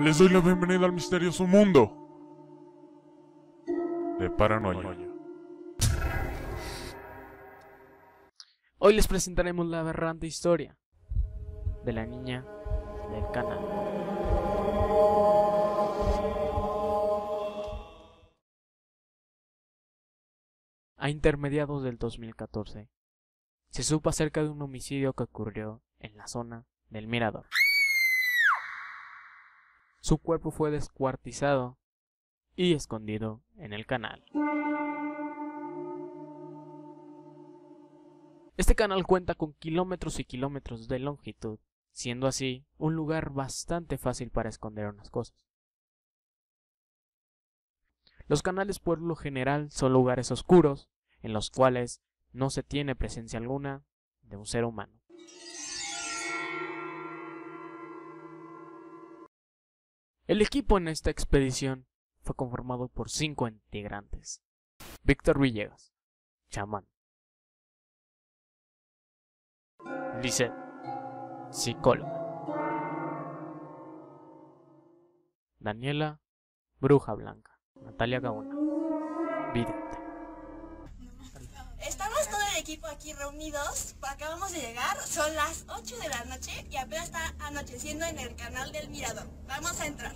Les doy la bienvenida al misterioso mundo de Paranoia. Hoy les presentaremos la aberrante historia de la niña del canal. A intermediados del 2014, se supo acerca de un homicidio que ocurrió en la zona del Mirador. Su cuerpo fue descuartizado y escondido en el canal. Este canal cuenta con kilómetros y kilómetros de longitud, siendo así un lugar bastante fácil para esconder unas cosas. Los canales por lo general son lugares oscuros en los cuales no se tiene presencia alguna de un ser humano. El equipo en esta expedición fue conformado por 5 integrantes. Víctor Villegas, chamán. Lisette, psicóloga. Daniela, bruja blanca. Natalia Gauna, vidente. Estamos todo el equipo aquí reunidos. Acabamos de llegar, son las 8 de la noche y apenas está anocheciendo en el canal del Mirador. Vamos a entrar.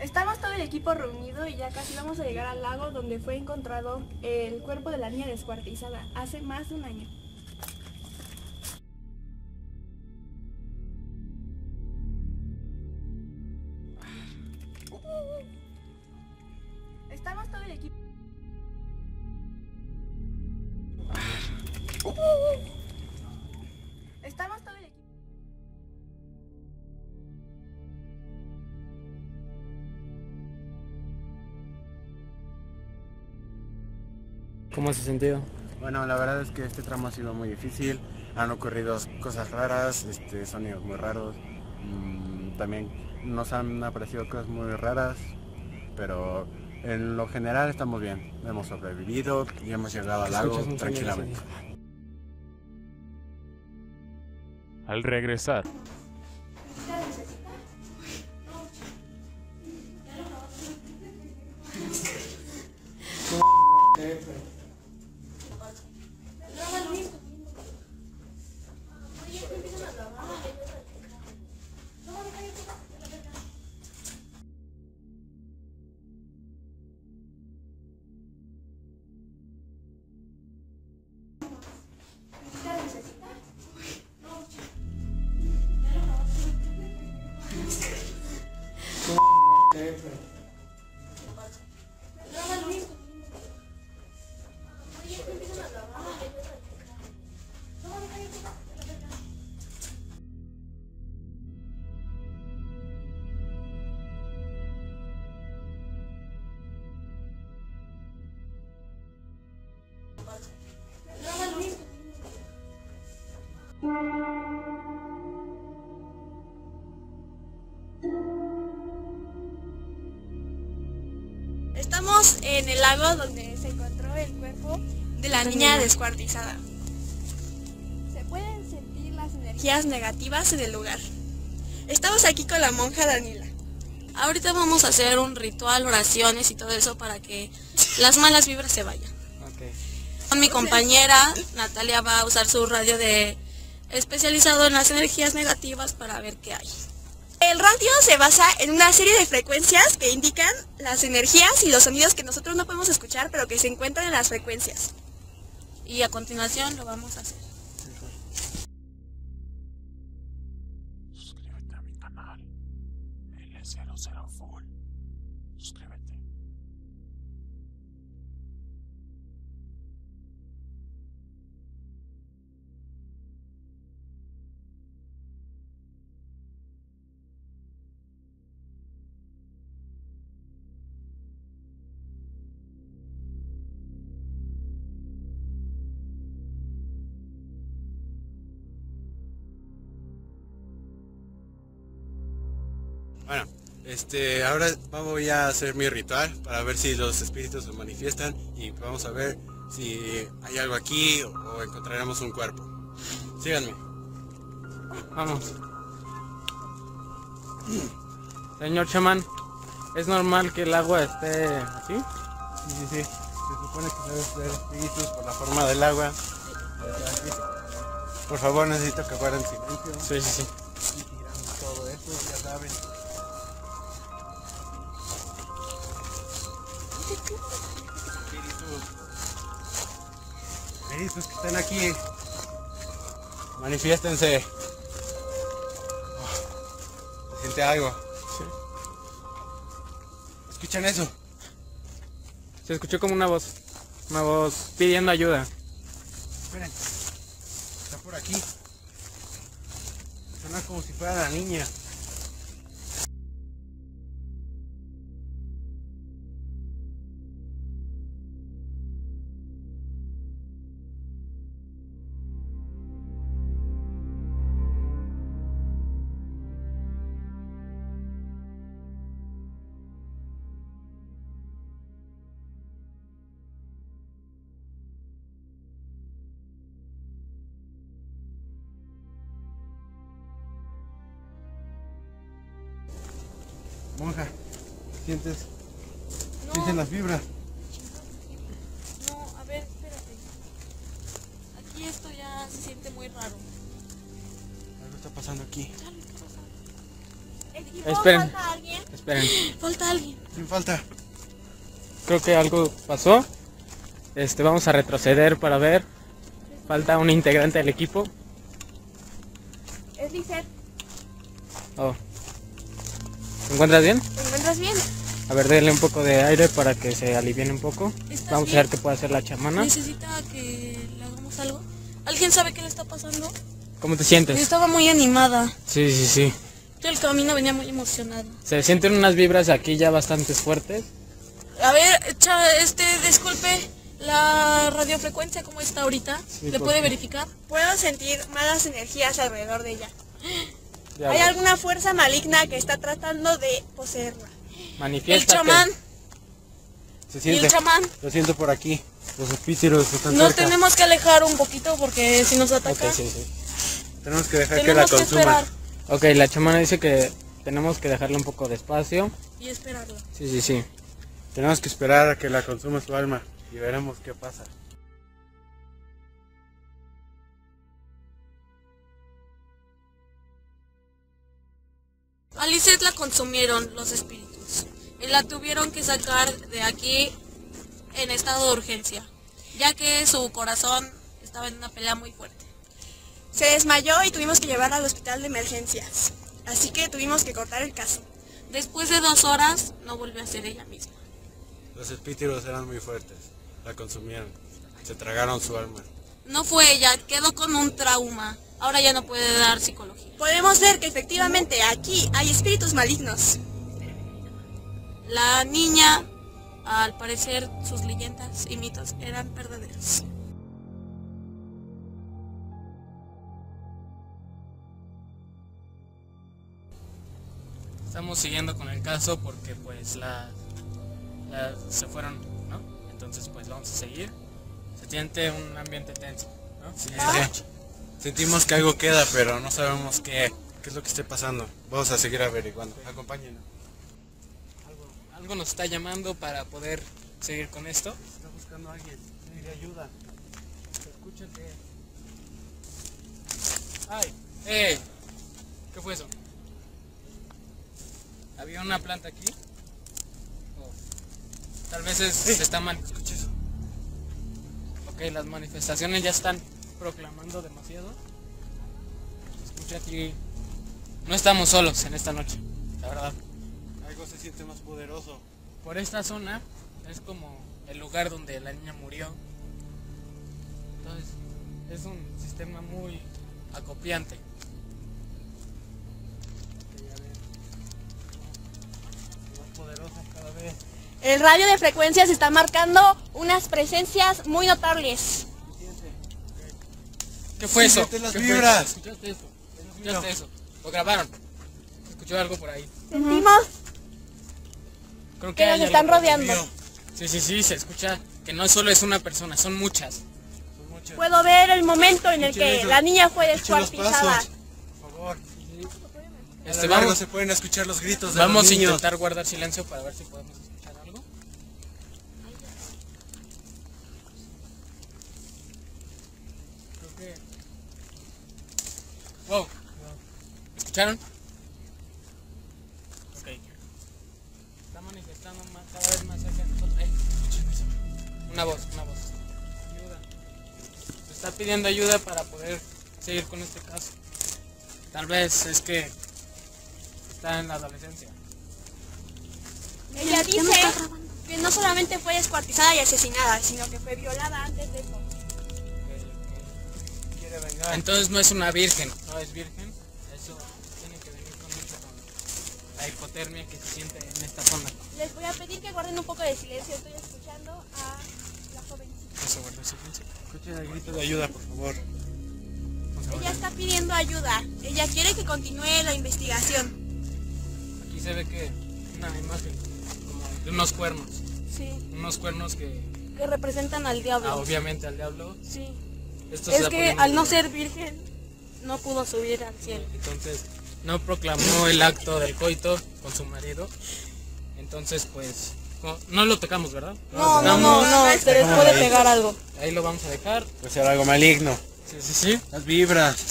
Estamos todo el equipo reunido y ya casi vamos a llegar al lago donde fue encontrado el cuerpo de la niña descuartizada hace más de un año. Estamos todo el equipo. Estamos todo el equipo. ¿Cómo se sintió? Bueno, la verdad es que este tramo ha sido muy difícil. Han ocurrido cosas raras, sonidos muy raros. También nos han aparecido cosas muy raras, pero en lo general estamos bien, hemos sobrevivido y hemos llegado al lago tranquilamente. Al regresar. Estamos en el lago donde se encontró el cuerpo de la niña descuartizada. Se pueden sentir las energías negativas en el lugar. Estamos aquí con la monja Daniela. Ahorita vamos a hacer un ritual, oraciones y todo eso para que las malas vibras se vayan. Okay. Mi compañera Natalia va a usar su radio de especializado en las energías negativas para ver qué hay. El radio se basa en una serie de frecuencias que indican las energías y los sonidos que nosotros no podemos escuchar, pero que se encuentran en las frecuencias. Y a continuación lo vamos a hacer. Suscríbete a mi canal, L00 Full. Suscríbete. Bueno, Ahora voy a hacer mi ritual para ver si los espíritus se manifiestan y vamos a ver si hay algo aquí o encontraremos un cuerpo. Síganme. Vamos. Señor chamán, ¿es normal que el agua esté así? Sí. Se supone que debes ver espíritus por la forma del agua. Por favor, necesito que guarden silencio. Sí. Y tiramos todo eso, ya saben. Espíritus que están aquí, manifiéstense. Oh, se siente algo. Sí. ¿Escuchan eso? Se escuchó como una voz pidiendo ayuda. Esperen, está por aquí. Suena como si fuera la niña. Monja, ¿sientes? No. ¿Sienten las vibras? No, a ver, espérate. Aquí esto ya se siente muy raro. Algo está pasando aquí. Algo está pasando. Esperen. ¿Falta alguien? Esperen. Falta alguien. ¿Quién falta? Creo que algo pasó. Vamos a retroceder para ver. Falta un integrante del equipo. Es Lizeth. Oh. ¿Te encuentras bien? ¿Te encuentras bien? A ver, déle un poco de aire para que se alivien un poco. Vamos bien? A ver qué puede hacer la chamana. ¿Necesita que le hagamos algo? ¿Alguien sabe qué le está pasando? ¿Cómo te sientes? Yo estaba muy animada. Sí. Yo el camino venía muy emocionado. Se sienten unas vibras aquí ya bastante fuertes. A ver, disculpe, la radiofrecuencia, ¿cómo está ahorita? Sí, ¿le puede verificar? Puedo sentir malas energías alrededor de ella. Hay alguna fuerza maligna que está tratando de poseerla. Manifiéstate. El chamán. Se siente. El chamán. Lo siento por aquí. Los espíritus están cerca. Nos tenemos que alejar un poquito porque si nos ataca. Okay. Tenemos que dejar que la consuma. Ok, la chamana dice que tenemos que dejarla un poco despacio. Y esperarla. Sí. Tenemos que esperar a que la consuma su alma y veremos qué pasa. A Lizeth la consumieron los espíritus y la tuvieron que sacar de aquí en estado de urgencia, ya que su corazón estaba en una pelea muy fuerte. Se desmayó y tuvimos que llevarla al hospital de emergencias, así que tuvimos que cortar el caso. Después de 2 horas no volvió a ser ella misma. Los espíritus eran muy fuertes, la consumieron, se tragaron su alma. No fue ella, quedó con un trauma. Ahora ya no puede dar psicología. Podemos ver que efectivamente aquí hay espíritus malignos. La niña, al parecer, sus leyendas y mitos eran verdaderos. Estamos siguiendo con el caso porque pues se fueron, ¿no? Entonces pues vamos a seguir. Se siente un ambiente tenso, ¿no? Sí. Sentimos que algo queda, pero no sabemos qué es lo que esté pasando. Vamos a seguir averiguando. Sí. Acompáñenos. Algo nos está llamando para poder seguir con esto. Está buscando a alguien. Tiene ayuda. Escúchate. ¡Ay! ¡Ey! ¿Qué fue eso? ¿Había una planta aquí? Oh. Tal vez se está mal. Escucha eso. Ok, las manifestaciones ya están proclamando demasiado. Escucha aquí. No estamos solos en esta noche, la verdad. Algo se siente más poderoso. Por esta zona es como el lugar donde la niña murió. Entonces es un sistema muy acopiante. Más poderoso cada vez. El radio de frecuencias está marcando unas presencias muy notables. ¿Qué fue eso? Las vibras. ¿Escuchaste eso? ¿Lo grabaron? ¿Escuchó algo por ahí? Sentimos Creo que nos están rodeando. Sí, sí, sí, se escucha que no solo es una persona, son muchas. Puedo ver el momento en el que la niña fue descuartizada. Por favor. Vamos, se pueden escuchar los gritos de los niños. Vamos a intentar guardar silencio para ver si podemos escuchar algo. Creo que... Wow. ¿Escucharon? Ok. Está manifestando cada vez más hacia nosotros. Una voz. Ayuda. Se está pidiendo ayuda para poder seguir con este caso. Tal vez es que está en la adolescencia. Ella dice que no solamente fue descuartizada y asesinada, sino que fue violada antes de eso. Quiere vengar. Entonces no es una virgen. No es virgen. Eso tiene que venir con mucho con la hipotermia que se siente en esta zona. Les voy a pedir que guarden un poco de silencio. Estoy escuchando a la jovencita. Eso, guarda silencio. Escuchen el grito de ayuda, por favor. Ella está pidiendo ayuda. Ella quiere que continúe la investigación. Aquí se ve que una imagen como de unos cuernos. Sí. Unos cuernos que representan al diablo. Obviamente al diablo. Sí. Esto es que al no ser virgen no pudo subir al cielo. Entonces no proclamó el acto del coito con su marido. Entonces pues no lo tocamos, ¿verdad? No, pero les puede pegar algo. Ahí lo vamos a dejar. Puede ser algo maligno. Sí. Las vibras.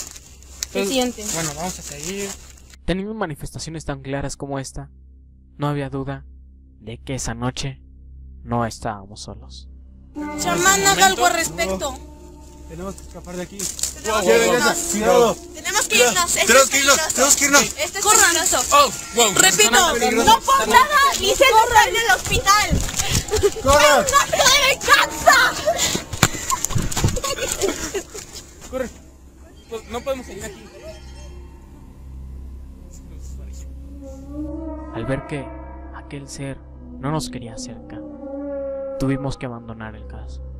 ¿Qué sienten? Bueno, vamos a seguir. Teniendo manifestaciones tan claras como esta, no había duda de que esa noche no estábamos solos. Chamán, haga algo al respecto. Tenemos que escapar de aquí. Tenemos que irnos. Corran. Repito, no por nada. Lisette está en el hospital. ¡Corran! ¡De venganza! Corre, no podemos seguir aquí. Al ver que aquel ser no nos quería cerca, tuvimos que abandonar el caso.